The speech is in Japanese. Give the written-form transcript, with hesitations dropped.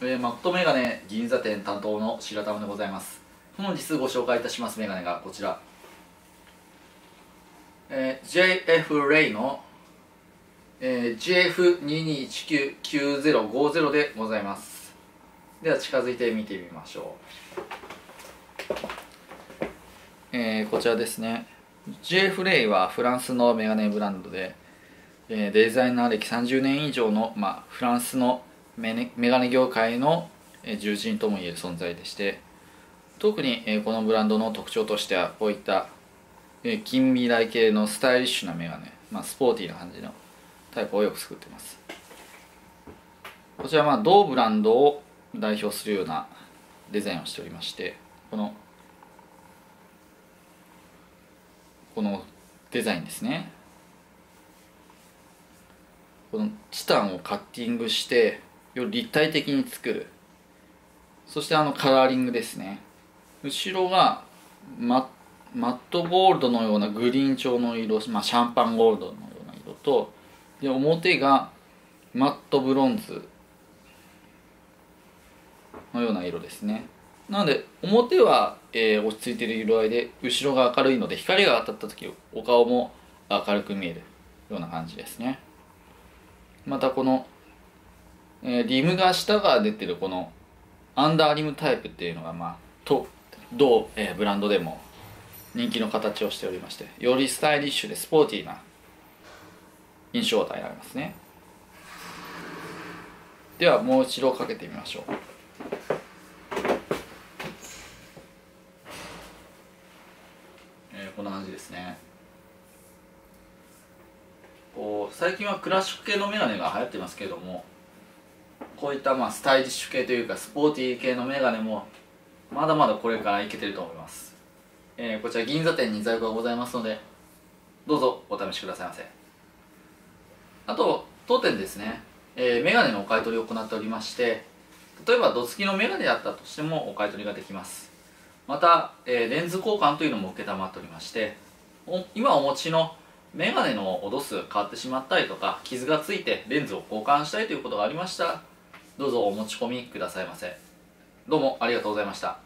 マットメガネ銀座店担当の白玉でございます。本日ご紹介いたしますメガネがこちら、JF レイの、JF22199050 でございます。では近づいて見てみましょう。こちらですね。 JF レイはフランスのメガネブランドで、デザイナー歴30年以上の、フランスのメガネ業界の重鎮ともいえる存在でして、特にこのブランドの特徴としてはこういった近未来系のスタイリッシュなメガネ、スポーティーな感じのタイプをよく作っています。こちらは同ブランドを代表するようなデザインをしておりまして、このデザインですね。このチタンをカッティングしてより立体的に作る。そしてカラーリングですね。後ろがマットゴールドのようなグリーン調の色、シャンパンゴールドのような色と、で表がマットブロンズのような色ですね。なので表は、落ち着いている色合いで、後ろが明るいので光が当たった時お顔も明るく見えるような感じですね。またこの、リムが下が出てるこのアンダーリムタイプっていうのが、同、ブランドでも人気の形をしておりまして、よりスタイリッシュでスポーティーな印象を与えられますね。ではもう一度かけてみましょう。こんな感じですね。最近はクラシック系のメガネが流行ってますけれども、こういったスタイリッシュ系というかスポーティー系のメガネもまだまだこれからいけてると思います。こちら銀座店に在庫がございますので、どうぞお試しくださいませ。あと当店ですね、メガネのお買い取りを行っておりまして、例えば度付きのメガネだったとしてもお買い取りができます。また、レンズ交換というのも承っておりまして、今お持ちのメガネの落とす変わってしまったりとか、傷がついてレンズを交換したいということがありましたら、どうぞお持ち込みくださいませ。どうもありがとうございました。